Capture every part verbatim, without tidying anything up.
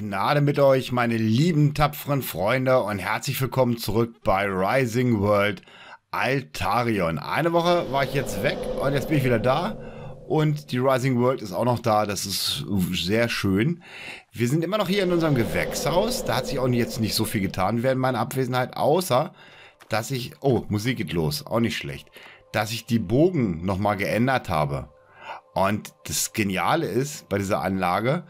Gnade mit euch, meine lieben tapferen Freunde, und herzlich willkommen zurück bei Rising World Altarion. Eine Woche war ich jetzt weg und jetzt bin ich wieder da und die Rising World ist auch noch da, das ist sehr schön. Wir sind immer noch hier in unserem Gewächshaus, da hat sich auch jetzt nicht so viel getan während meiner Abwesenheit, außer dass ich, oh, Musik geht los, auch nicht schlecht, dass ich die Bogen nochmal geändert habe. Und das Geniale ist bei dieser Anlage,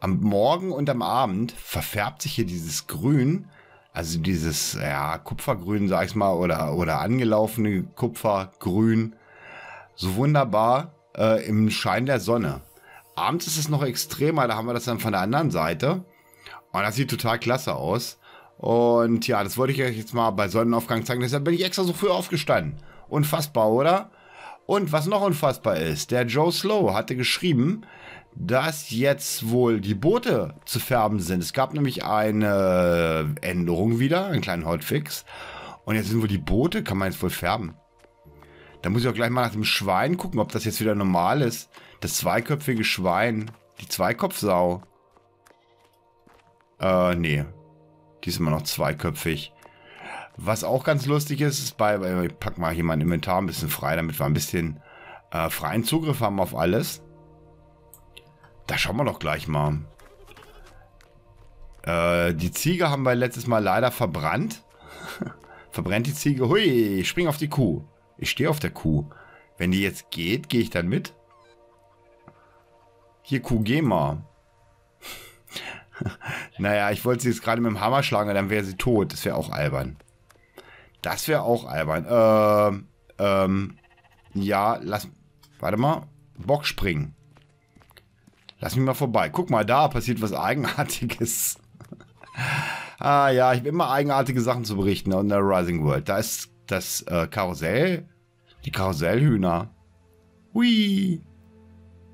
am Morgen und am Abend verfärbt sich hier dieses Grün, also dieses ja, Kupfergrün, sag ich mal, oder, oder angelaufene Kupfergrün, so wunderbar äh, im Schein der Sonne. Abends ist es noch extremer, da haben wir das dann von der anderen Seite. Und das sieht total klasse aus. Und ja, das wollte ich euch jetzt mal bei Sonnenaufgang zeigen, deshalb bin ich extra so früh aufgestanden. Unfassbar, oder? Und was noch unfassbar ist, der Joe Slow hatte geschrieben, dass jetzt wohl die Boote zu färben sind. Es gab nämlich eine Änderung wieder, einen kleinen Hotfix. Und jetzt sind wohl die Boote, kann man jetzt wohl färben. Da muss ich auch gleich mal nach dem Schwein gucken, ob das jetzt wieder normal ist. Das zweiköpfige Schwein, die Zweikopfsau. Äh, nee. Die ist immer noch zweiköpfig. Was auch ganz lustig ist, ist bei, ich pack mal hier mein Inventar ein bisschen frei, damit wir ein bisschen äh, freien Zugriff haben auf alles. Da schauen wir doch gleich mal. Äh, die Ziege haben wir letztes Mal leider verbrannt. Verbrennt die Ziege. Hui, ich spring auf die Kuh. Ich stehe auf der Kuh. Wenn die jetzt geht, gehe ich dann mit. Hier, Kuh, geh mal. Naja, ich wollte sie jetzt gerade mit dem Hammer schlagen, dann wäre sie tot. Das wäre auch albern. Das wäre auch albern. Ähm, ähm, ja, lass... Warte mal. Bock springen. Lass mich mal vorbei. Guck mal, da passiert was Eigenartiges. Ah ja, ich habe immer eigenartige Sachen zu berichten in der Rising World. Da ist das äh, Karussell. Die Karussellhühner. Hui.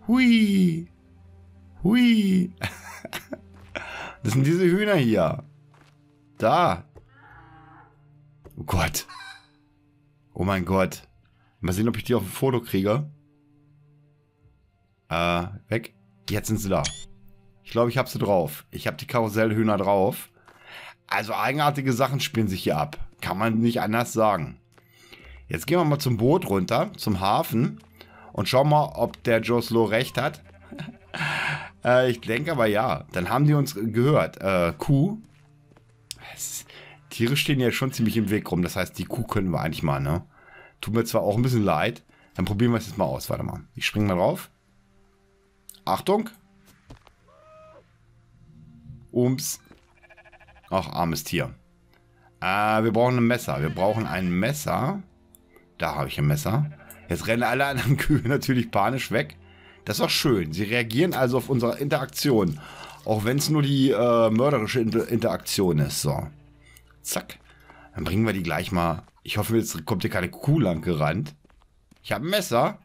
Hui. Hui. Das sind diese Hühner hier. Da. Oh Gott. Oh mein Gott. Mal sehen, ob ich die auf ein Foto kriege. Äh, weg. Jetzt sind sie da. Ich glaube, ich habe sie drauf. Ich habe die Karussellhühner drauf. Also eigenartige Sachen spielen sich hier ab. Kann man nicht anders sagen. Jetzt gehen wir mal zum Boot runter, zum Hafen. Und schauen mal, ob der Joe Slow recht hat. äh, ich denke aber ja. Dann haben die uns gehört. Äh, Kuh. Es, Tiere stehen ja schon ziemlich im Weg rum. Das heißt, die Kuh können wir eigentlich mal, ne? Tut mir zwar auch ein bisschen leid. Dann probieren wir es jetzt mal aus. Warte mal. Ich springe mal drauf. Achtung. Ums. Ach, armes Tier. Äh, wir brauchen ein Messer. Wir brauchen ein Messer. Da habe ich ein Messer. Jetzt rennen alle anderen Kühe natürlich panisch weg. Das ist auch schön. Sie reagieren also auf unsere Interaktion. Auch wenn es nur die äh, mörderische Inter- Interaktion ist. So. Zack. Dann bringen wir die gleich mal. Ich hoffe, jetzt kommt hier keine Kuh lang gerannt. Ich habe ein Messer.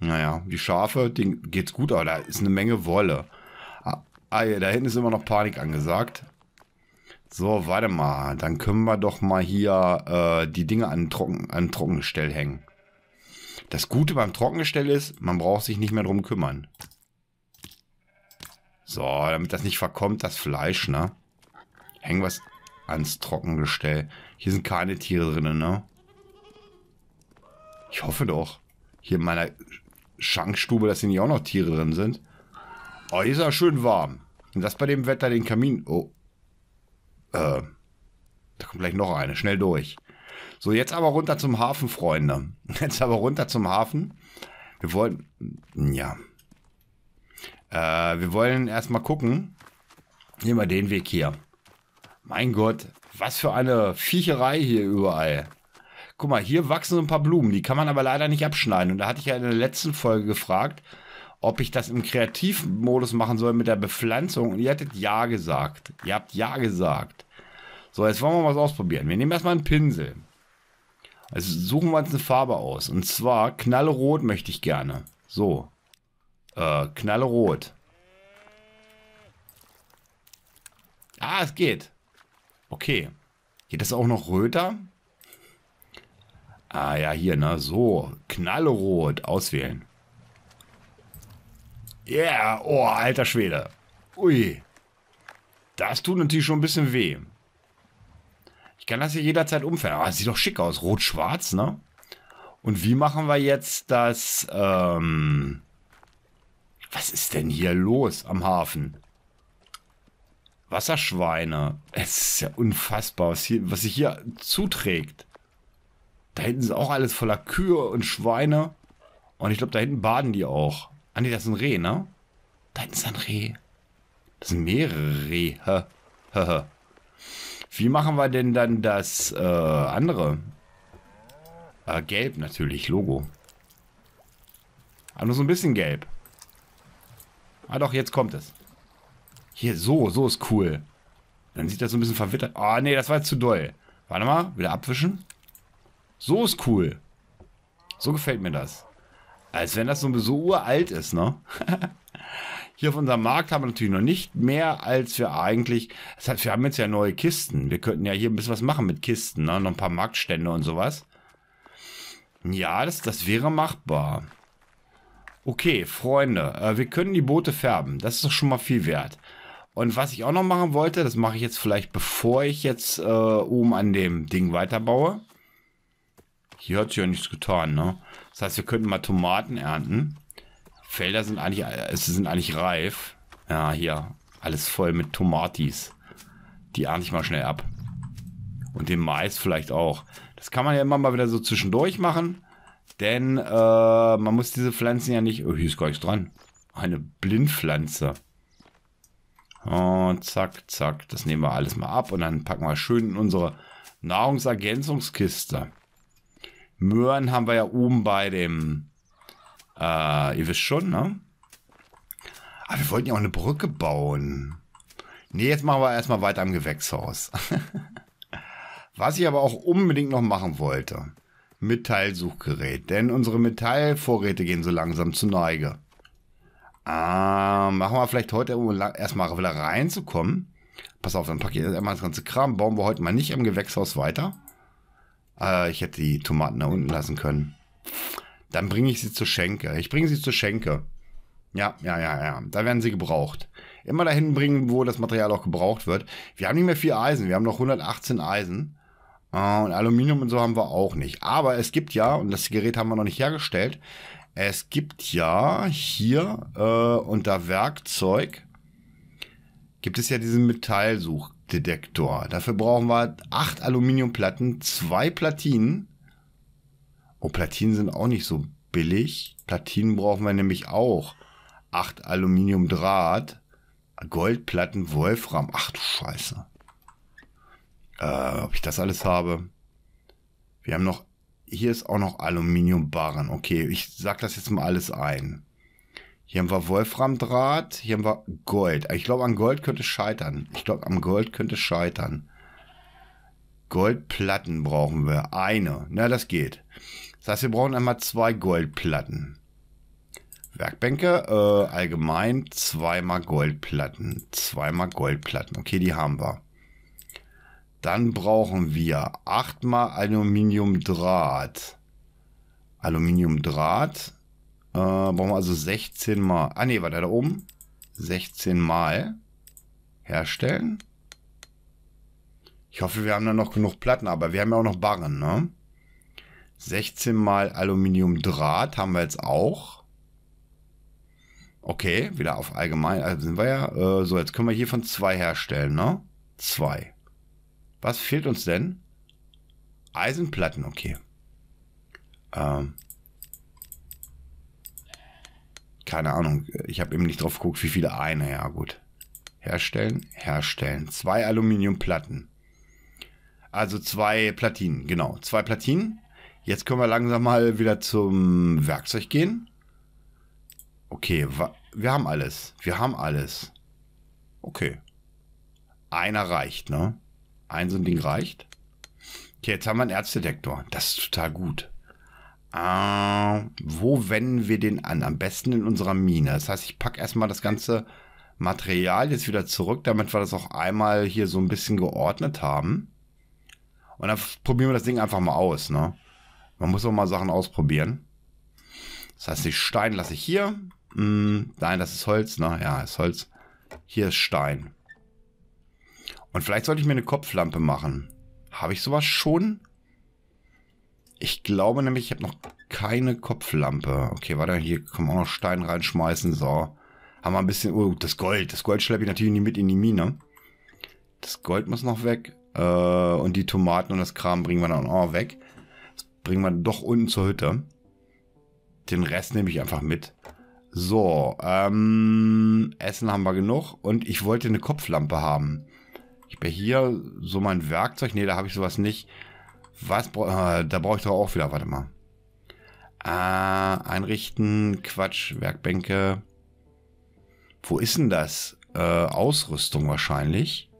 Naja, die Schafe, denen geht's gut, aber da ist eine Menge Wolle. Ah, ja, da hinten ist immer noch Panik angesagt. So, warte mal. Dann können wir doch mal hier äh, die Dinge an Trocken, an Trockengestell hängen. Das Gute beim Trockengestell ist, man braucht sich nicht mehr drum kümmern. So, damit das nicht verkommt, das Fleisch, ne? Hängen wir es ans Trockengestell. Hier sind keine Tiere drin, ne? Ich hoffe doch. Hier in meiner Schankstube, dass hier nicht auch noch Tiere drin sind. Oh, hier ist ja schön warm. Und das bei dem Wetter, den Kamin... Oh. Äh. Da kommt gleich noch eine. Schnell durch. So, jetzt aber runter zum Hafen, Freunde. Jetzt aber runter zum Hafen. Wir wollen... Ja. Äh, wir wollen erstmal gucken. Nehmen wir den Weg hier. Mein Gott. Was für eine Viecherei hier überall. Guck mal, hier wachsen so ein paar Blumen. Die kann man aber leider nicht abschneiden. Und da hatte ich ja in der letzten Folge gefragt, ob ich das im Kreativmodus machen soll mit der Bepflanzung. Und ihr hattet ja gesagt. Ihr habt ja gesagt. So, jetzt wollen wir mal was ausprobieren. Wir nehmen erstmal einen Pinsel. Also suchen wir uns eine Farbe aus. Und zwar knallrot möchte ich gerne. So. Äh, knallrot. Ah, es geht. Okay. Geht das auch noch röter? Ah ja, hier, ne? So. Knallrot. Auswählen. Yeah. Oh, alter Schwede. Ui. Das tut natürlich schon ein bisschen weh. Ich kann das hier jederzeit umfärben. Aber das sieht doch schick aus. Rot-schwarz, ne? Und wie machen wir jetzt das... Ähm Was ist denn hier los am Hafen? Wasserschweine. Es ist ja unfassbar, was, hier, was sich hier zuträgt. Da hinten ist auch alles voller Kühe und Schweine. Und ich glaube, da hinten baden die auch. Ah ne, das ist ein Reh, ne? Da hinten ist ein Reh. Das sind mehrere Rehe. Wie machen wir denn dann das äh, andere? Äh, gelb natürlich, Logo. Aber nur so ein bisschen gelb. Ah doch, jetzt kommt es. Hier, so, so ist cool. Dann sieht das so ein bisschen verwittert. Ah, nee, das war jetzt zu doll. Warte mal, wieder abwischen. So ist cool. So gefällt mir das. Als wenn das so, so uralt ist, ne? Hier auf unserem Markt haben wir natürlich noch nicht mehr, als wir eigentlich... Das heißt, wir haben jetzt ja neue Kisten. Wir könnten ja hier ein bisschen was machen mit Kisten, ne? Noch ein paar Marktstände und sowas. Ja, das, das wäre machbar. Okay, Freunde, äh, wir können die Boote färben. Das ist doch schon mal viel wert. Und was ich auch noch machen wollte, das mache ich jetzt vielleicht, bevor ich jetzt äh, oben an dem Ding weiterbaue. Hier hat sich ja nichts getan, ne? Das heißt, wir könnten mal Tomaten ernten. Felder sind eigentlich, es sind eigentlich reif. Ja, hier, alles voll mit Tomatis. Die ernte ich mal schnell ab. Und den Mais vielleicht auch. Das kann man ja immer mal wieder so zwischendurch machen. Denn äh, man muss diese Pflanzen ja nicht... Oh, hier ist gar nichts dran. Eine Blindpflanze. Und zack, zack. Das nehmen wir alles mal ab. Und dann packen wir schön in unsere Nahrungsergänzungskiste. Möhren haben wir ja oben bei dem... Äh, ihr wisst schon, ne? Aber wir wollten ja auch eine Brücke bauen. Ne, jetzt machen wir erstmal weiter am Gewächshaus. Was ich aber auch unbedingt noch machen wollte... Metallsuchgerät, denn unsere Metallvorräte gehen so langsam zu Neige. Ähm, machen wir vielleicht heute erstmal wieder reinzukommen. Pass auf, dann packe ich erstmal das ganze Kram. Bauen wir heute mal nicht am Gewächshaus weiter. Äh, ich hätte die Tomaten da unten lassen können. Dann bringe ich sie zur Schenke. Ich bringe sie zur Schenke. Ja, ja, ja, ja. Da werden sie gebraucht. Immer dahin bringen, wo das Material auch gebraucht wird. Wir haben nicht mehr viel Eisen. Wir haben noch hundertachtzehn Eisen. Und Aluminium und so haben wir auch nicht. Aber es gibt ja, und das Gerät haben wir noch nicht hergestellt, es gibt ja hier äh, unter Werkzeug gibt es ja diesen Metallsuchdetektor. Dafür brauchen wir acht Aluminiumplatten, zwei Platinen. Oh, Platinen sind auch nicht so billig. Platinen brauchen wir nämlich auch. Acht Aluminiumdraht, Goldplatten, Wolfram. Ach du Scheiße. Äh, ob ich das alles habe. Wir haben noch, hier ist auch noch Aluminiumbarren. Okay, ich sag das jetzt mal alles ein. Hier haben wir Wolframdraht, hier haben wir Gold. Ich glaube, an Gold könnte es scheitern. Ich glaube, am Gold könnte es scheitern. Goldplatten brauchen wir. Eine. Na, das geht. Das heißt, wir brauchen einmal zwei Goldplatten. Werkbänke, äh, allgemein zweimal Goldplatten. Zweimal Goldplatten. Okay, die haben wir. Dann brauchen wir achtmal Aluminiumdraht. Aluminiumdraht. Äh, brauchen wir also sechzehn mal. Ah ne, warte, da oben. sechzehn mal herstellen. Ich hoffe, wir haben da noch genug Platten, aber wir haben ja auch noch Barren, ne? sechzehn mal Aluminiumdraht haben wir jetzt auch. Okay, wieder auf allgemein. Also sind wir ja. Äh, so, jetzt können wir hier von zwei herstellen, ne? zwei. Was fehlt uns denn? Eisenplatten, okay. Ähm, keine Ahnung. Ich habe eben nicht drauf geguckt, wie viele eine. Ja, gut. Herstellen, herstellen. Zwei Aluminiumplatten. Also zwei Platinen, genau. Zwei Platinen. Jetzt können wir langsam mal wieder zum Werkzeug gehen. Okay, wir haben alles. Wir haben alles. Okay. Einer reicht, ne? Ein so ein Ding reicht. Okay, jetzt haben wir einen Erzdetektor. Das ist total gut. Äh, wo wenden wir den an? Am besten in unserer Mine. Das heißt, ich packe erstmal das ganze Material jetzt wieder zurück, damit wir das auch einmal hier so ein bisschen geordnet haben. Und dann probieren wir das Ding einfach mal aus, ne? Man muss auch mal Sachen ausprobieren. Das heißt, den Stein lasse ich hier. Hm, nein, das ist Holz, ne? Ja, ist Holz. Hier ist Stein. Und vielleicht sollte ich mir eine Kopflampe machen. Habe ich sowas schon? Ich glaube nämlich, ich habe noch keine Kopflampe. Okay, warte, hier kann man auch noch Stein reinschmeißen. So, haben wir ein bisschen... Oh, das Gold. Das Gold schleppe ich natürlich nicht mit in die Mine. Das Gold muss noch weg. Äh, und die Tomaten und das Kram bringen wir dann auch weg. Das bringen wir doch unten zur Hütte. Den Rest nehme ich einfach mit. So, ähm, Essen haben wir genug. Und ich wollte eine Kopflampe haben. Ich habe hier so mein Werkzeug. Ne, da habe ich sowas nicht. Was bra äh, da brauche ich doch auch wieder, warte mal. Äh, einrichten, Quatsch, Werkbänke. Wo ist denn das? Äh, Ausrüstung wahrscheinlich.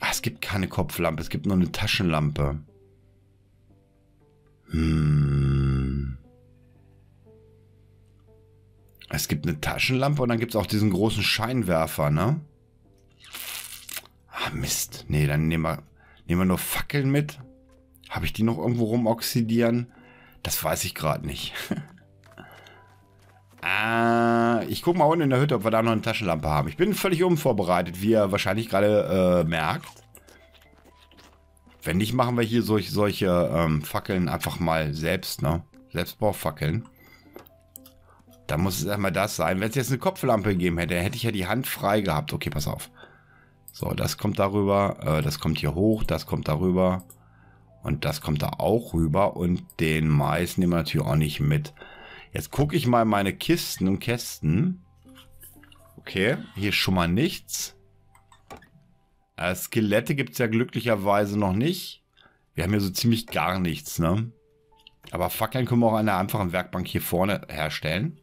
Ach, es gibt keine Kopflampe, es gibt nur eine Taschenlampe. Hm. Es gibt eine Taschenlampe und dann gibt es auch diesen großen Scheinwerfer, ne? Ah, Mist. Nee, dann nehmen wir... Nehmen wir nur Fackeln mit? Habe ich die noch irgendwo rumoxidieren? Das weiß ich gerade nicht. äh, ich gucke mal unten in der Hütte, ob wir da noch eine Taschenlampe haben. Ich bin völlig unvorbereitet, wie ihr wahrscheinlich gerade äh, merkt. Wenn nicht, machen wir hier solch, solche ähm, Fackeln einfach mal selbst, ne? Selbstbaufackeln. Da muss es erstmal das sein. Wenn es jetzt eine Kopflampe gegeben hätte, hätte ich ja die Hand frei gehabt. Okay, pass auf. So, das kommt darüber, äh, das kommt hier hoch, das kommt darüber und das kommt da auch rüber und den Mais nehmen wir natürlich auch nicht mit. Jetzt gucke ich mal meine Kisten und Kästen. Okay, hier ist schon mal nichts. Äh, Skelette gibt es ja glücklicherweise noch nicht. Wir haben hier so ziemlich gar nichts, ne? Aber Fackeln können wir auch an der einfachen Werkbank hier vorne herstellen.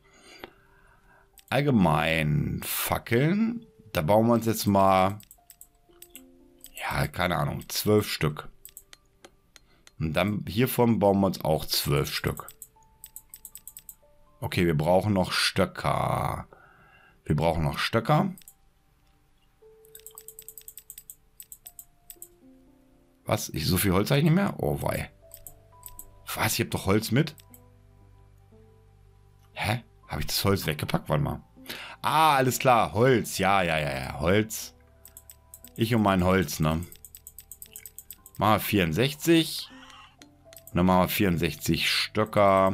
Allgemein Fackeln, da bauen wir uns jetzt mal... Ja, keine Ahnung, zwölf Stück. Und dann hiervon bauen wir uns auch zwölf Stück. Okay, wir brauchen noch Stöcker. Wir brauchen noch Stöcker. Was? Ich, so viel Holz habe ich nicht mehr? Oh wei. Was? Ich habe doch Holz mit? Hä? Habe ich das Holz weggepackt? Warte mal. Ah, alles klar. Holz. Ja, ja, ja, ja. Holz. Ich und mein Holz, ne? Machen wir vierundsechzig. Und dann machen wir vierundsechzig Stöcker.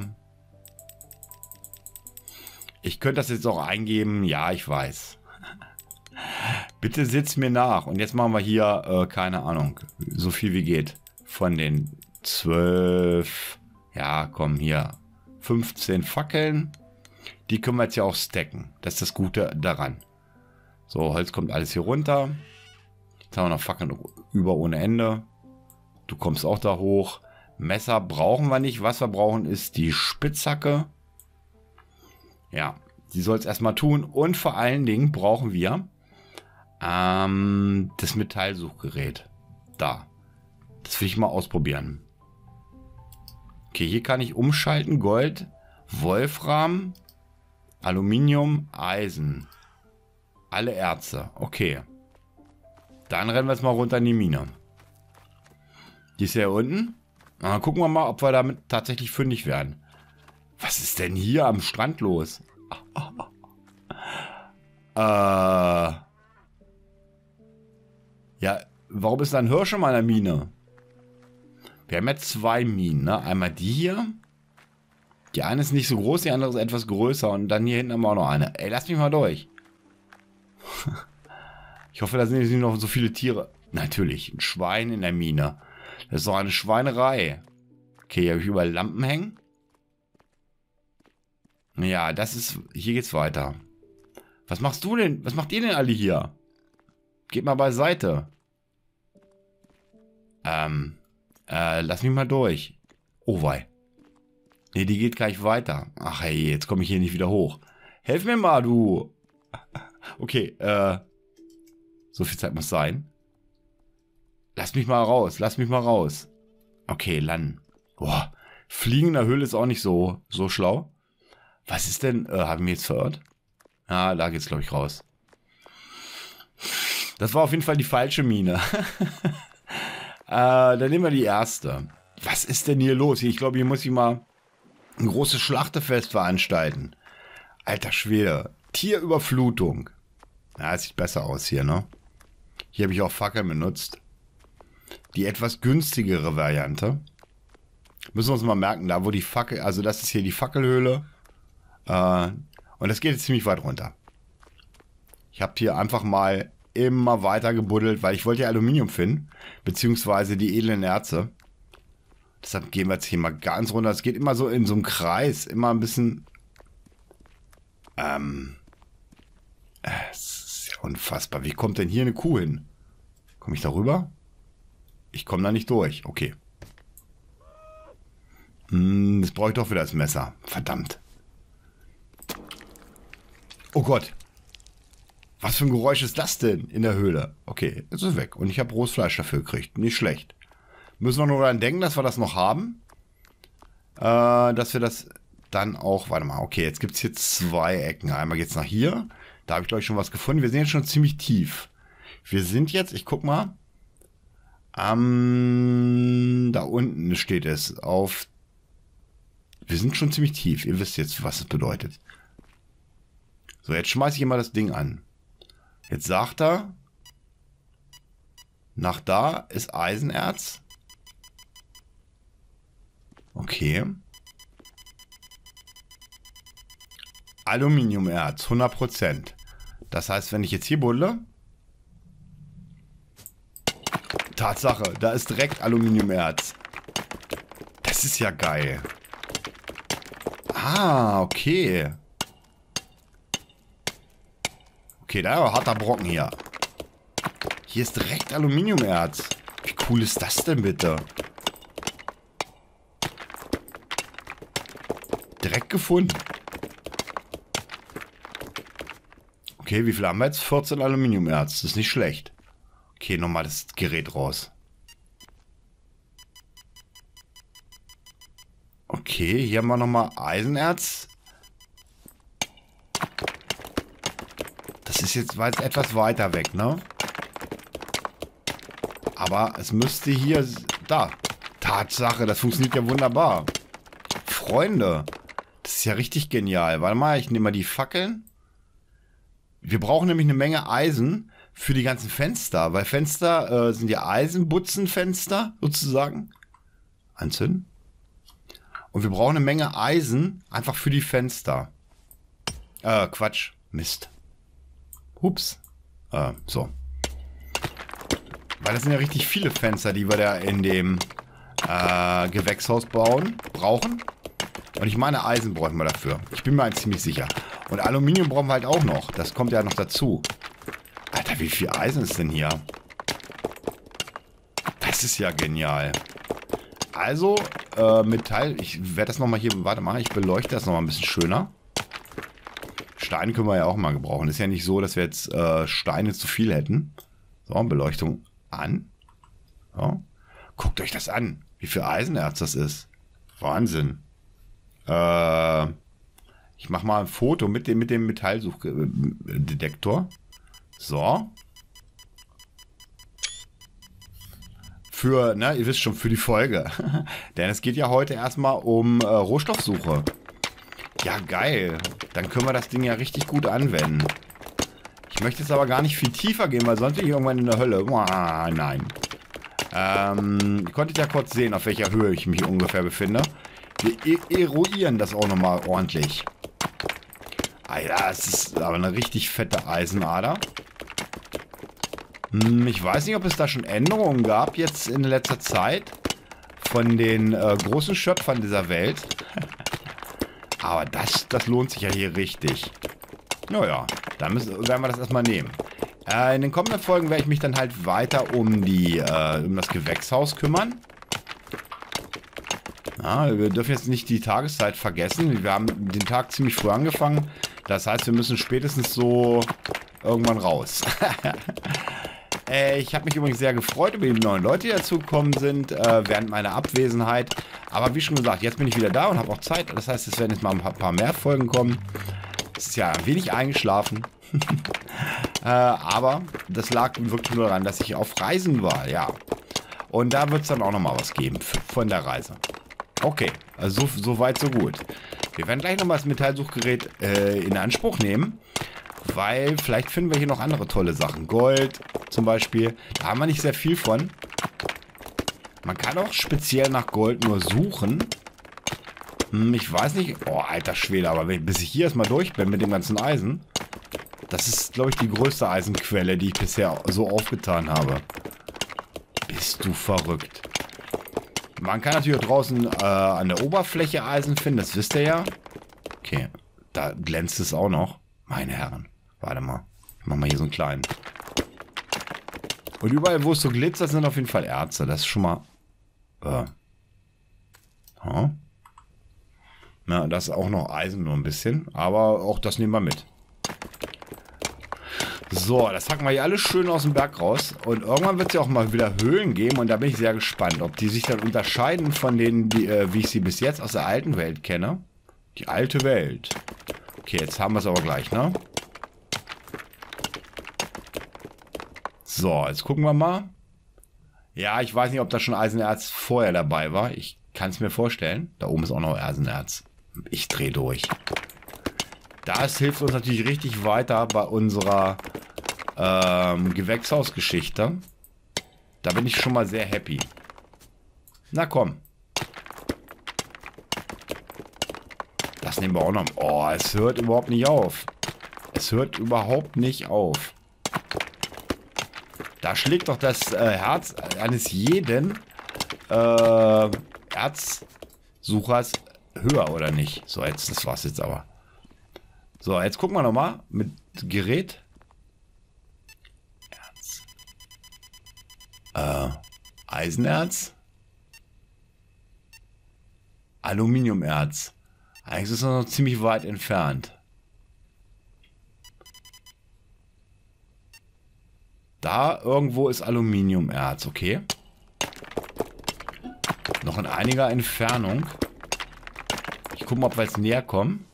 Ich könnte das jetzt auch eingeben. Ja, ich weiß. Bitte sitzt mir nach. Und jetzt machen wir hier, äh, keine Ahnung, so viel wie geht. Von den zwölf, ja, komm hier, fünfzehn Fackeln. Die können wir jetzt ja auch stacken. Das ist das Gute daran. So, Holz kommt alles hier runter. Haben wir noch Fackeln über ohne Ende. Du kommst auch da hoch. Messer brauchen wir nicht. Was wir brauchen ist die Spitzhacke. Ja, die soll es erstmal tun. Und vor allen Dingen brauchen wir ähm, das Metallsuchgerät. Da. Das will ich mal ausprobieren. Okay, hier kann ich umschalten. Gold, Wolfram, Aluminium, Eisen. Alle Erze. Okay. Dann rennen wir jetzt mal runter in die Mine. Die ist hier unten. Dann gucken wir mal, ob wir damit tatsächlich fündig werden. Was ist denn hier am Strand los? äh, ja, warum ist da ein Hirsch in meiner Mine? Wir haben ja zwei Minen, ne? Einmal die hier. Die eine ist nicht so groß, die andere ist etwas größer. Und dann hier hinten haben wir auch noch eine. Ey, lass mich mal durch. Ich hoffe, da sind nicht noch so viele Tiere. Natürlich, ein Schwein in der Mine. Das ist doch eine Schweinerei. Okay, hier habe ich überall Lampen hängen. Ja, das ist... Hier geht's weiter. Was machst du denn? Was macht ihr denn alle hier? Geht mal beiseite. Ähm, äh, lass mich mal durch. Oh wei. Nee, die geht gleich weiter. Ach hey, jetzt komme ich hier nicht wieder hoch. Helf mir mal, du. Okay, äh... So viel Zeit muss sein. Lass mich mal raus. Lass mich mal raus. Okay, landen. Boah, Fliegen in der Höhle ist auch nicht so, so schlau. Was ist denn? Äh, haben wir jetzt verirrt? Ah, da geht's, glaube ich, raus. Das war auf jeden Fall die falsche Mine. äh, dann nehmen wir die erste. Was ist denn hier los? Ich glaube, hier muss ich mal ein großes Schlachtefest veranstalten. Alter Schwede. Tierüberflutung. Ja, es sieht besser aus hier, ne? Hier habe ich auch Fackeln benutzt. Die etwas günstigere Variante. Müssen wir uns mal merken, da wo die Fackel... Also das ist hier die Fackelhöhle. Äh, und das geht jetzt ziemlich weit runter. Ich habe hier einfach mal immer weiter gebuddelt, weil ich wollte ja Aluminium finden. Beziehungsweise die edlen Erze. Deshalb gehen wir jetzt hier mal ganz runter. Es geht immer so in so einem Kreis. Immer ein bisschen... Ähm... Es ist ja unfassbar. Wie kommt denn hier eine Kuh hin? Komme ich da rüber? Ich komme da nicht durch. Okay. Hm, das brauche ich doch wieder das Messer. Verdammt. Oh Gott. Was für ein Geräusch ist das denn in der Höhle? Okay, es ist weg. Und ich habe rohes Fleisch dafür gekriegt. Nicht schlecht. Müssen wir nur daran denken, dass wir das noch haben. Äh, dass wir das dann auch... Warte mal. Okay, jetzt gibt es hier zwei Ecken. Einmal geht es nach hier. Da habe ich, glaube ich, schon was gefunden. Wir sind jetzt schon ziemlich tief. Wir sind jetzt, ich guck mal, ähm, da unten steht es auf, wir sind schon ziemlich tief. Ihr wisst jetzt, was es bedeutet. So, jetzt schmeiße ich immer das Ding an. Jetzt sagt er, nach da ist Eisenerz. Okay. Aluminiumerz, hundert Prozent. Das heißt, wenn ich jetzt hier buddle... Tatsache, da ist direkt Aluminiumerz. Das ist ja geil. Ah, okay. Okay, da hat er Brocken hier. Hier ist direkt Aluminiumerz. Wie cool ist das denn bitte? Direkt gefunden. Okay, wie viel haben wir jetzt? vierzehn Aluminiumerz. Das ist nicht schlecht. Okay, nochmal das Gerät raus. Okay, hier haben wir nochmal Eisenerz. Das ist jetzt, war jetzt etwas weiter weg, ne? Aber es müsste hier... Da. Tatsache, das funktioniert ja wunderbar. Freunde. Das ist ja richtig genial. Warte mal, ich nehme mal die Fackeln. Wir brauchen nämlich eine Menge Eisen für die ganzen Fenster, weil Fenster äh, sind ja Eisenbutzenfenster sozusagen. Anzünden. Und wir brauchen eine Menge Eisen einfach für die Fenster. Äh, Quatsch. Mist. Hups. Äh, so. Weil das sind ja richtig viele Fenster, die wir da in dem äh, Gewächshaus bauen, brauchen. Und ich meine, Eisen bräuchten wir dafür. Ich bin mir ziemlich sicher. Und Aluminium brauchen wir halt auch noch. Das kommt ja noch dazu. Alter, wie viel Eisen ist denn hier? Das ist ja genial. Also, äh, Metall... Ich werde das nochmal hier... Warte mal, ich beleuchte das nochmal ein bisschen schöner. Steine können wir ja auch mal gebrauchen. Ist ja nicht so, dass wir jetzt äh, Steine zu viel hätten. So, Beleuchtung an. So. Guckt euch das an. Wie viel Eisenerz das ist. Wahnsinn. Äh... Ich mache mal ein Foto mit dem, mit dem Metallsuchdetektor. So. Für, ne, ihr wisst schon, für die Folge. Denn es geht ja heute erstmal um äh, Rohstoffsuche. Ja, geil. Dann können wir das Ding ja richtig gut anwenden. Ich möchte jetzt aber gar nicht viel tiefer gehen, weil sonst bin ich irgendwann in der Hölle. Uah, nein. Ähm, ihr konntet ja kurz sehen, auf welcher Höhe ich mich ungefähr befinde. Wir eruieren das auch nochmal ordentlich. Ah ja, es ist aber eine richtig fette Eisenader. Hm, ich weiß nicht, ob es da schon Änderungen gab jetzt in letzter Zeit von den äh, großen Schöpfern dieser Welt. Aber das, das lohnt sich ja hier richtig. Naja, dann müssen, werden wir das erstmal nehmen. Äh, in den kommenden Folgen werde ich mich dann halt weiter um, die, äh, um das Gewächshaus kümmern. Ah, wir dürfen jetzt nicht die Tageszeit vergessen. Wir haben den Tag ziemlich früh angefangen. Das heißt, wir müssen spätestens so irgendwann raus. äh, ich habe mich übrigens sehr gefreut über die neuen Leute, die dazugekommen sind, äh, während meiner Abwesenheit. Aber wie schon gesagt, jetzt bin ich wieder da und habe auch Zeit. Das heißt, es werden jetzt mal ein paar, paar mehr Folgen kommen. Es ist ja ein wenig eingeschlafen. äh, aber das lag wirklich nur daran, dass ich auf Reisen war. Ja. Und da wird es dann auch nochmal was geben von der Reise. Okay, also so, so weit, so gut. Wir werden gleich nochmal das Metallsuchgerät äh, in Anspruch nehmen. Weil vielleicht finden wir hier noch andere tolle Sachen. Gold zum Beispiel. Da haben wir nicht sehr viel von. Man kann auch speziell nach Gold nur suchen. Hm, ich weiß nicht. Oh, alter Schwede. Aber bis ich hier erstmal durch bin mit dem ganzen Eisen. Das ist, glaube ich, die größte Eisenquelle, die ich bisher so aufgetan habe. Bist du verrückt. Man kann natürlich auch draußen äh, an der Oberfläche Eisen finden. Das wisst ihr ja. Okay. Da glänzt es auch noch. Meine Herren. Warte mal. Ich mach mal hier so einen kleinen. Und überall, wo es so glitzert, sind auf jeden Fall Erze. Das ist schon mal... Äh. Huh? Na, das ist auch noch Eisen, nur ein bisschen. Aber auch das nehmen wir mit. So, das hacken wir hier alles schön aus dem Berg raus. Und irgendwann wird es ja auch mal wieder Höhlen geben. Und da bin ich sehr gespannt, ob die sich dann unterscheiden von denen, die, äh, wie ich sie bis jetzt aus der alten Welt kenne. Die alte Welt. Okay, jetzt haben wir es aber gleich, ne? So, jetzt gucken wir mal. Ja, ich weiß nicht, ob da schon Eisenerz vorher dabei war. Ich kann es mir vorstellen. Da oben ist auch noch Eisenerz. Ich drehe durch. Das hilft uns natürlich richtig weiter bei unserer ähm, Gewächshausgeschichte. Da bin ich schon mal sehr happy. Na komm. Das nehmen wir auch noch. Oh, es hört überhaupt nicht auf. Es hört überhaupt nicht auf. Da schlägt doch das äh, Herz eines jeden äh, Erzsuchers höher, oder nicht? So, jetzt, das war's jetzt aber. So, jetzt gucken wir nochmal mit Gerät. Erz. Äh, Eisenerz. Aluminiumerz. Eigentlich ist das noch ziemlich weit entfernt. Da irgendwo ist Aluminiumerz, okay. Noch in einiger Entfernung. Ich gucke mal, ob wir jetzt näher kommen.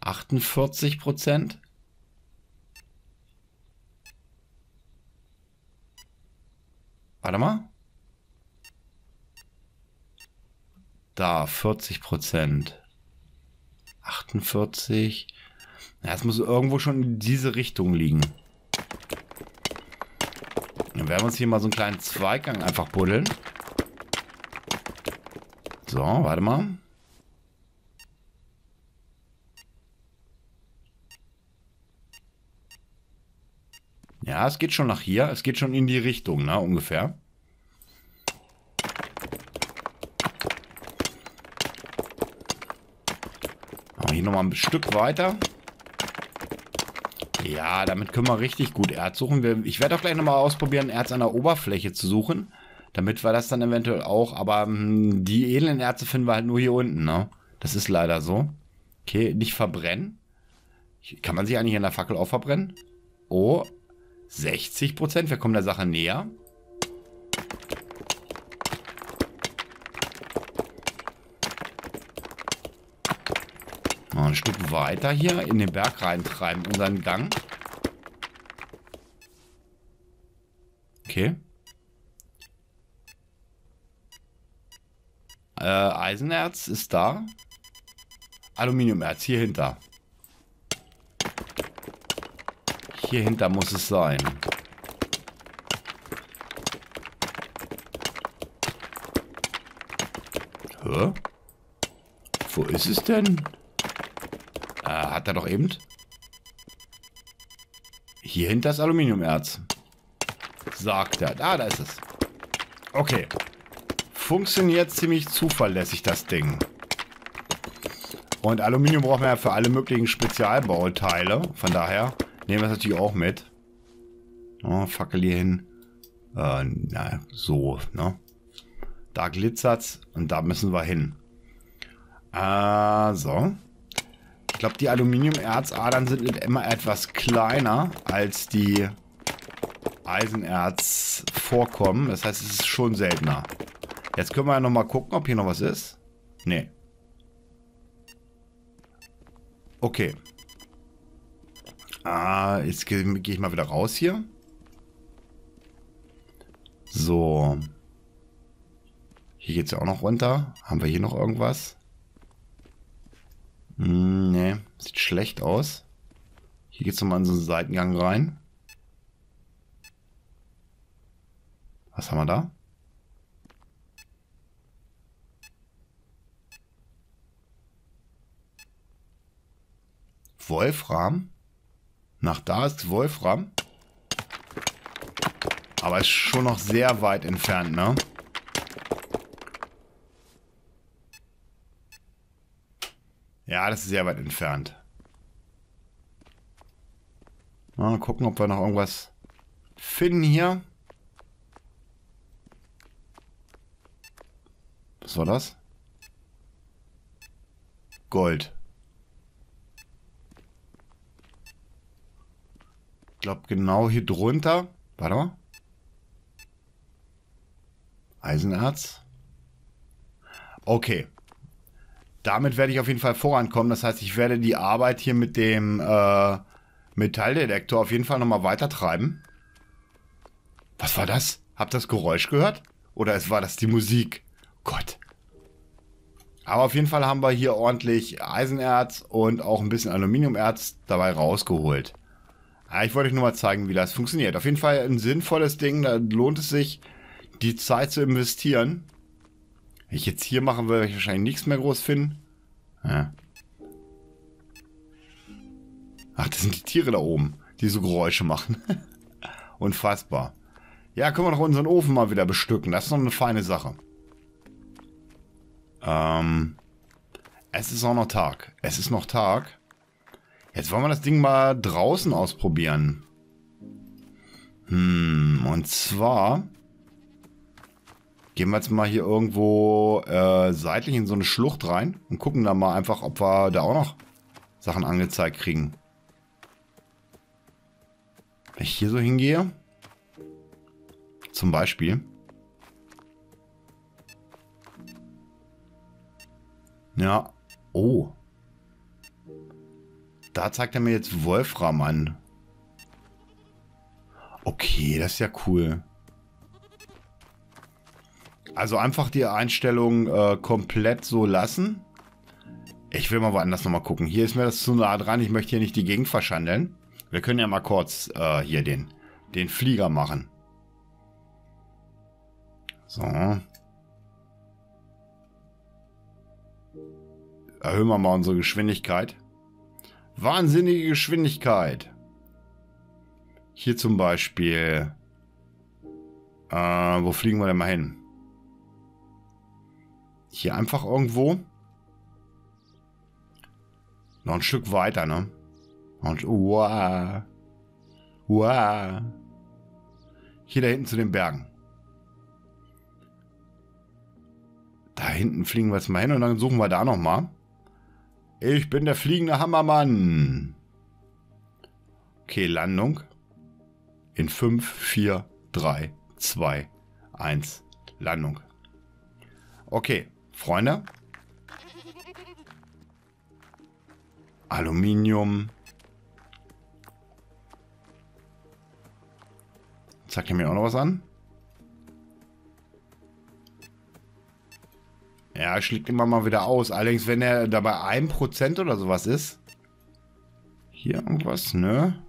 achtundvierzig Prozent. Warte mal. Da, vierzig Prozent. achtundvierzig. Ja, es muss irgendwo schon in diese Richtung liegen. Dann werden wir uns hier mal so einen kleinen Zweigang einfach buddeln. So, warte mal. Ja, es geht schon nach hier. Es geht schon in die Richtung, ne, ungefähr. Aber hier nochmal ein Stück weiter. Ja, damit können wir richtig gut Erz suchen. Ich werde auch gleich nochmal ausprobieren, Erz an der Oberfläche zu suchen. Damit wir das dann eventuell auch... Aber mh, die edlen Erze finden wir halt nur hier unten, ne? Das ist leider so. Okay, nicht verbrennen. Kann man sich eigentlich in der Fackel auch verbrennen? Oh... sechzig Prozent, wir kommen der Sache näher. Noch ein Stück weiter hier in den Berg reintreiben, unseren Gang. Okay. Äh, Eisenerz ist da. Aluminiumerz hier hinter. Hier hinter muss es sein. Hä? Wo ist es denn? Äh, hat er doch eben? Hier hinter ist Aluminiumerz. Sagt er. Ah, da ist es. Okay. Funktioniert ziemlich zuverlässig, das Ding. Und Aluminium brauchen wir ja für alle möglichen Spezialbauteile. Von daher... nehmen wir es natürlich auch mit. Oh, Fackel hier hin. Äh, na, so, ne? Da glitzert's und da müssen wir hin. Äh, so. Ich glaube, die Aluminiumerzadern sind immer etwas kleiner als die Eisenerzvorkommen. Das heißt, es ist schon seltener. Jetzt können wir ja nochmal gucken, ob hier noch was ist. Nee. Okay. Ah, jetzt gehe geh ich mal wieder raus hier. So. Hier geht es ja auch noch runter. Haben wir hier noch irgendwas? Hm, nee, sieht schlecht aus. Hier geht es nochmal in so einen Seitengang rein. Was haben wir da? Wolfram. Nach da ist Wolfram. Aber ist schon noch sehr weit entfernt, ne? Ja, das ist sehr weit entfernt. Mal gucken, ob wir noch irgendwas finden hier. Was war das? Gold. Ich glaube, genau hier drunter. Warte mal. Eisenerz. Okay. Damit werde ich auf jeden Fall vorankommen. Das heißt, ich werde die Arbeit hier mit dem äh, Metalldetektor auf jeden Fall nochmal weitertreiben. Was war das? Habt ihr das Geräusch gehört? Oder war das die Musik? Gott. Aber auf jeden Fall haben wir hier ordentlich Eisenerz und auch ein bisschen Aluminiumerz dabei rausgeholt. Ich wollte euch nur mal zeigen, wie das funktioniert. Auf jeden Fall ein sinnvolles Ding. Da lohnt es sich, die Zeit zu investieren. Wenn ich jetzt hier machen würde, werde ich wahrscheinlich nichts mehr groß finden. Ja. Ach, das sind die Tiere da oben, die so Geräusche machen. Unfassbar. Ja, können wir doch unseren Ofen mal wieder bestücken. Das ist noch eine feine Sache. Ähm, es ist auch noch Tag. Es ist noch Tag. Jetzt wollen wir das Ding mal draußen ausprobieren. Hm, und zwar gehen wir jetzt mal hier irgendwo äh, seitlich in so eine Schlucht rein und gucken da mal einfach, ob wir da auch noch Sachen angezeigt kriegen. Wenn ich hier so hingehe, zum Beispiel. Ja, oh. Da zeigt er mir jetzt Wolfram an. Okay, das ist ja cool. Also einfach die Einstellung äh, komplett so lassen. Ich will mal woanders nochmal gucken. Hier ist mir das zu nah dran. Ich möchte hier nicht die Gegend verschandeln. Wir können ja mal kurz äh, hier den, den Flieger machen. So. Erhöhen wir mal unsere Geschwindigkeit. Wahnsinnige Geschwindigkeit. Hier zum Beispiel. Äh, wo fliegen wir denn mal hin? Hier einfach irgendwo. Noch ein Stück weiter, ne? Und wow. Wow. Hier da hinten zu den Bergen. Da hinten fliegen wir jetzt mal hin und dann suchen wir da nochmal. Ich bin der fliegende Hammermann. Okay, Landung. In fünf, vier, drei, zwei, eins. Landung. Okay, Freunde. Aluminium. Zeigt ihr mir auch noch was an? Ja, schlägt immer mal wieder aus. Allerdings, wenn er dabei ein Prozent oder sowas ist. Hier irgendwas, ne?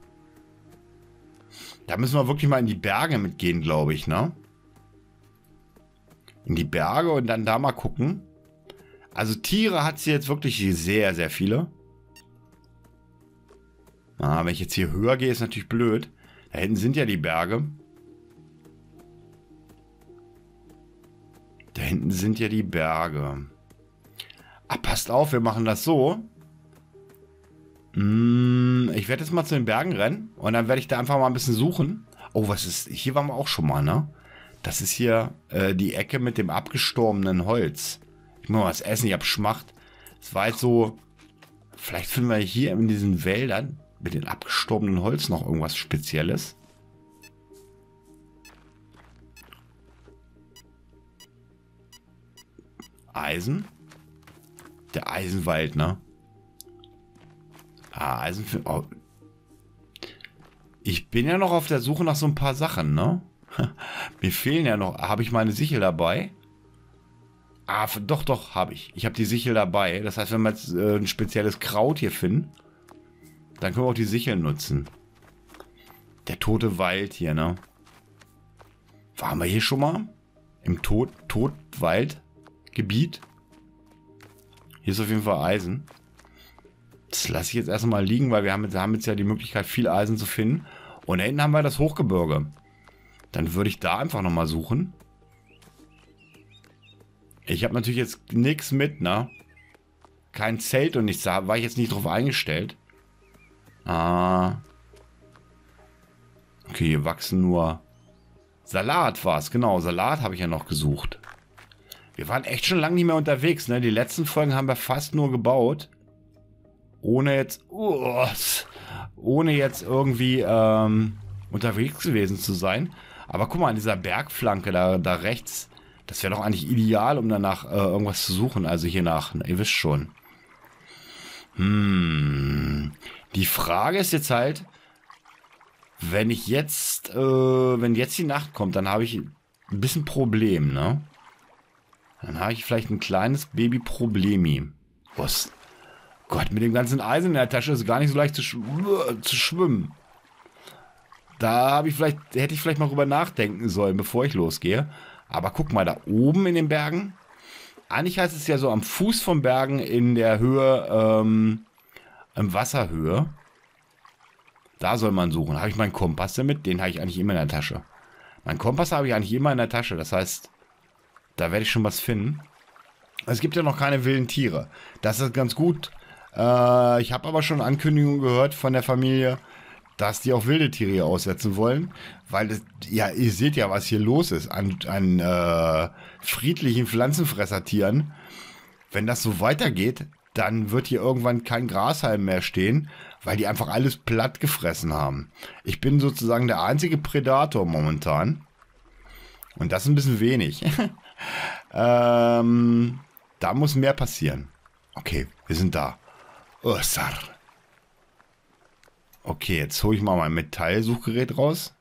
Da müssen wir wirklich mal in die Berge mitgehen, glaube ich, ne? In die Berge und dann da mal gucken. Also Tiere hat sie jetzt wirklich sehr, sehr viele. Ah, wenn ich jetzt hier höher gehe, ist natürlich blöd. Da hinten sind ja die Berge. Da hinten sind ja die Berge. Ah, passt auf, wir machen das so. Hm, ich werde jetzt mal zu den Bergen rennen. Und dann werde ich da einfach mal ein bisschen suchen. Oh, was ist... Hier waren wir auch schon mal, ne? Das ist hier äh, die Ecke mit dem abgestorbenen Holz. Ich muss mal was essen, ich habe Schmacht. Es war jetzt so... Vielleicht finden wir hier in diesen Wäldern mit dem abgestorbenen Holz noch irgendwas Spezielles. Eisen. Der Eisenwald, ne? Ah, Eisen für... Oh. Ich bin ja noch auf der Suche nach so ein paar Sachen, ne? Mir fehlen ja noch... Habe ich meine Sichel dabei? Ah, doch, doch, habe ich. Ich habe die Sichel dabei. Das heißt, wenn wir jetzt äh, ein spezielles Kraut hier finden, Dann können wir auch die Sicheln nutzen. Der tote Wald hier, ne? Waren wir hier schon mal? Im Tot, Totwaldgebiet? Hier ist auf jeden Fall Eisen. Das lasse ich jetzt erstmal liegen, weil wir haben jetzt, haben jetzt ja die Möglichkeit, viel Eisen zu finden. Und da hinten haben wir das Hochgebirge. Dann würde ich da einfach nochmal suchen. Ich habe natürlich jetzt nichts mit, ne? Kein Zelt und nichts. Da war ich jetzt nicht drauf eingestellt. Ah. Okay, hier wachsen nur... Salat war es, genau. Salat habe ich ja noch gesucht. Wir waren echt schon lange nicht mehr unterwegs, ne? Die letzten Folgen haben wir fast nur gebaut. Ohne jetzt... Uh, ohne jetzt irgendwie ähm, unterwegs gewesen zu sein. Aber guck mal, an dieser Bergflanke da, da rechts, das wäre doch eigentlich ideal, um danach äh, irgendwas zu suchen. Also hier nach, na, ihr wisst schon. Hm. Die Frage ist jetzt halt, wenn ich jetzt, äh, wenn jetzt die Nacht kommt, dann habe ich ein bisschen Problem, ne? Dann habe ich vielleicht ein kleines Baby-Problemi. Was? Gott, mit dem ganzen Eisen in der Tasche ist es gar nicht so leicht zu, sch zu schwimmen. Da habe ich vielleicht, hätte ich vielleicht mal drüber nachdenken sollen, bevor ich losgehe. Aber guck mal, da oben in den Bergen. Eigentlich heißt es ja so am Fuß von Bergen in der Höhe, ähm, im Wasserhöhe. Da soll man suchen. Da habe ich meinen Kompass damit? Den habe ich eigentlich immer in der Tasche. Mein Kompass habe ich eigentlich immer in der Tasche. Das heißt, da werde ich schon was finden. Es gibt ja noch keine wilden Tiere. Das ist ganz gut. Ich habe aber schon Ankündigungen gehört von der Familie, dass die auch wilde Tiere hier aussetzen wollen, weil das, ja, ihr seht ja, was hier los ist an, an äh, friedlichen Pflanzenfressertieren. Wenn das so weitergeht, dann wird hier irgendwann kein Grashalm mehr stehen, weil die einfach alles platt gefressen haben. Ich bin sozusagen der einzige Predator momentan und das ist ein bisschen wenig. ähm, da muss mehr passieren. Okay, wir sind da. Okay, jetzt hole ich mal mein Metallsuchgerät raus.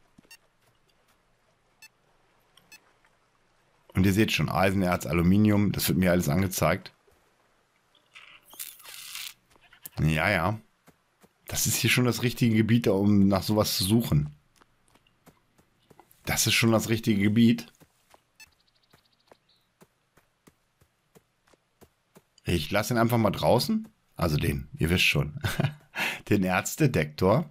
Und ihr seht schon, Eisenerz, Aluminium, das wird mir alles angezeigt. Ja, ja. Das ist hier schon das richtige Gebiet, um nach sowas zu suchen. Das ist schon das richtige Gebiet. Ich lasse ihn einfach mal draußen. Also den, ihr wisst schon. Den Erzdetektor.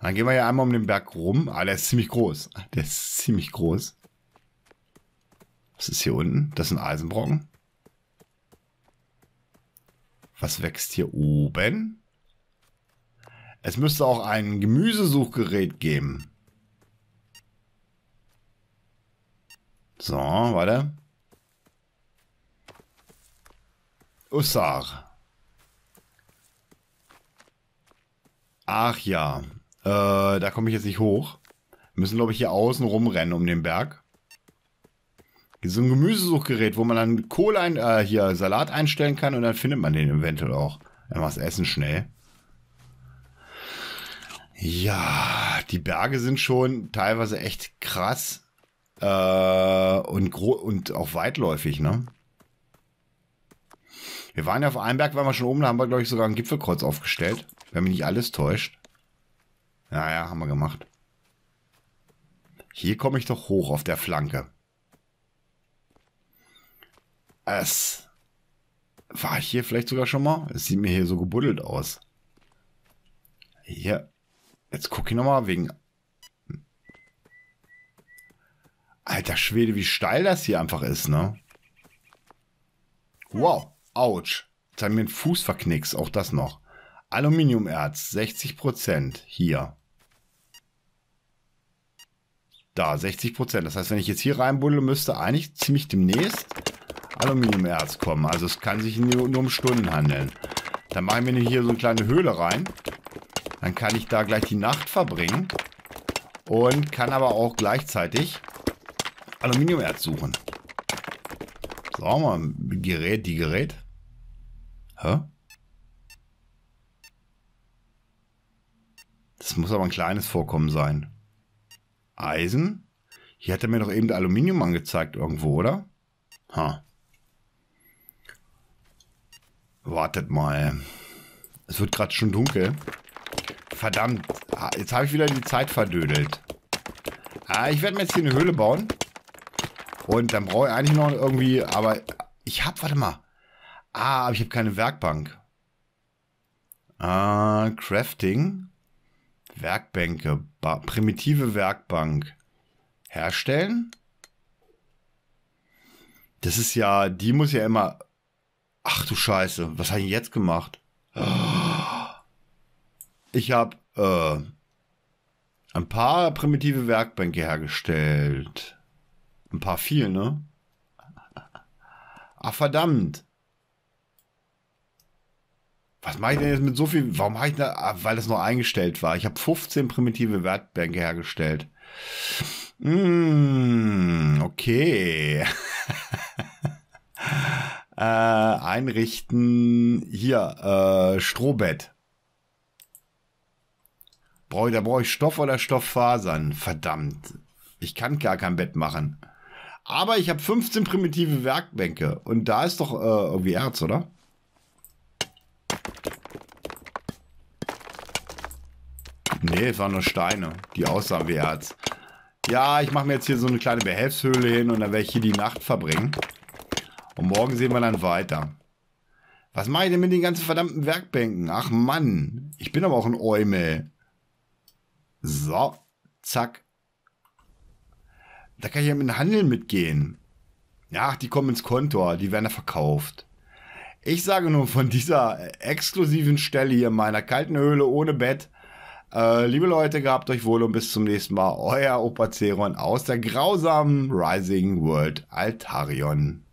Dann gehen wir hier einmal um den Berg rum. Ah, der ist ziemlich groß. Der ist ziemlich groß. Was ist hier unten? Das sind Eisenbrocken. Was wächst hier oben? Es müsste auch ein Gemüsesuchgerät geben. So, warte. Ussar. Ach ja. Äh, da komme ich jetzt nicht hoch. Wir müssen, glaube ich, hier außen rumrennen um den Berg. Hier ist so ein Gemüsesuchgerät, wo man dann Kohle ein, äh, hier Salat einstellen kann und dann findet man den eventuell auch. Dann mach's Essen schnell. Ja, die Berge sind schon teilweise echt krass. Äh, und, gro und auch weitläufig, ne? Wir waren ja auf einem Berg, waren wir schon oben, da haben wir, glaube ich, sogar ein Gipfelkreuz aufgestellt. Wenn mich nicht alles täuscht. Naja, haben wir gemacht. Hier komme ich doch hoch auf der Flanke. Es. War ich hier vielleicht sogar schon mal? Es sieht mir hier so gebuddelt aus. Hier. Jetzt gucke ich nochmal wegen... Alter Schwede, wie steil das hier einfach ist, ne? Wow. Autsch. Jetzt haben wir einen Fuß verknickt. Auch das noch. Aluminiumerz. sechzig Prozent. Hier. Da, sechzig Prozent. Das heißt, wenn ich jetzt hier reinbuddle, müsste eigentlich ziemlich demnächst Aluminiumerz kommen. Also es kann sich nur, nur um Stunden handeln. Dann machen wir hier so eine kleine Höhle rein. Dann kann ich da gleich die Nacht verbringen. Und kann aber auch gleichzeitig Aluminiumerz suchen. So, mal Gerät, die Gerät. Hä? Das muss aber ein kleines Vorkommen sein. Eisen? Hier hat er mir doch eben Aluminium angezeigt irgendwo, oder? Ha. Wartet mal. Es wird gerade schon dunkel. Verdammt. Jetzt habe ich wieder die Zeit verdödelt. Ah, ich werde mir jetzt hier eine Höhle bauen. Und dann brauche ich eigentlich noch irgendwie... Aber ich habe... Warte mal. Ah, aber ich habe keine Werkbank. Ah, Crafting. Werkbänke. Ba- primitive Werkbank. Herstellen. Das ist ja... Die muss ja immer... Ach du Scheiße. Was habe ich jetzt gemacht? Ich habe äh, ein paar primitive Werkbänke hergestellt. Ein paar viel, ne? Ach, verdammt. Was mache ich denn jetzt mit so viel? Warum habe ich da... Weil das noch eingestellt war. Ich habe fünfzehn primitive Werkbänke hergestellt. Mmh, okay. Äh, einrichten. Hier, äh, Strohbett. Brauch, da brauche ich Stoff oder Stofffasern. Verdammt. Ich kann gar kein Bett machen. Aber ich habe fünfzehn primitive Werkbänke. Und da ist doch äh, irgendwie Erz, oder? Nee, es waren nur Steine, die aussahen wie Erz. Ja, ich mache mir jetzt hier so eine kleine Behelfshöhle hin und dann werde ich hier die Nacht verbringen. Und morgen sehen wir dann weiter. Was mache ich denn mit den ganzen verdammten Werkbänken? Ach Mann, ich bin aber auch ein Eumel. So, zack. Da kann ich ja mit dem Handel mitgehen. Ja, die kommen ins Kontor, die werden da verkauft. Ich sage nur von dieser exklusiven Stelle hier in meiner kalten Höhle ohne Bett. Äh, liebe Leute, gehabt euch wohl und bis zum nächsten Mal. Euer Opa Zeron aus der grausamen Rising World Altarion.